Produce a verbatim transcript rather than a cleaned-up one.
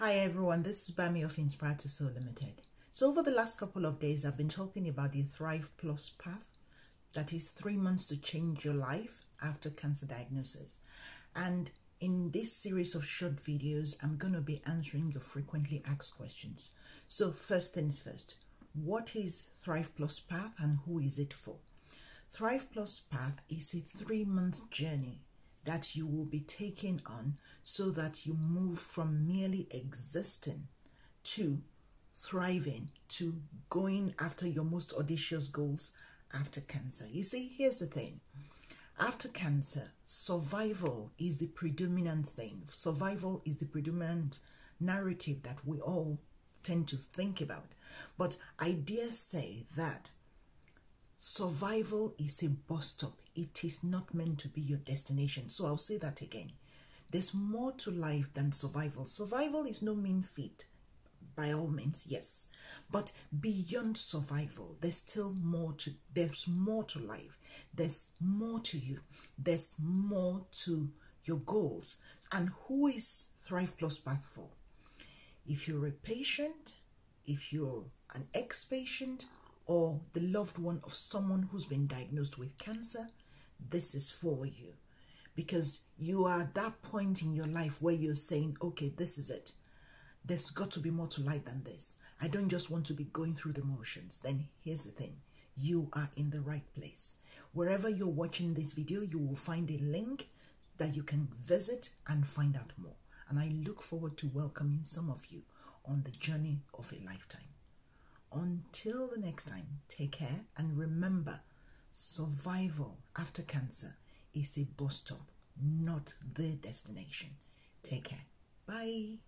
Hi everyone, this is Bami of Inspired to Soar Limited. So over the last couple of days, I've been talking about the Thrive Plus Path, that is three months to change your life after cancer diagnosis. And in this series of short videos, I'm going to be answering your frequently asked questions. So first things first, what is Thrive Plus Path and who is it for? Thrive Plus Path is a three-month journey that you will be taking on so that you move from merely existing to thriving, to going after your most audacious goals after cancer. You see, here's the thing. After cancer, survival is the predominant thing. Survival is the predominant narrative that we all tend to think about. But I dare say that survival is a bus stop. It is not meant to be your destination. So I'll say that again. There's more to life than survival. Survival is no mean feat, by all means, yes. But beyond survival, there's still more to, there's more to life. There's more to you. There's more to your goals. And who is Thrive Plus Path for? If you're a patient, if you're an ex-patient, or the loved one of someone who's been diagnosed with cancer, this is for you. Because you are at that point in your life where you're saying, okay, this is it. There's got to be more to life than this. I don't just want to be going through the motions. Then here's the thing. You are in the right place. Wherever you're watching this video, you will find a link that you can visit and find out more. And I look forward to welcoming some of you on the journey of a lifetime. Until the next time, take care and remember, survival after cancer is a bus stop, not the destination. Take care. Bye.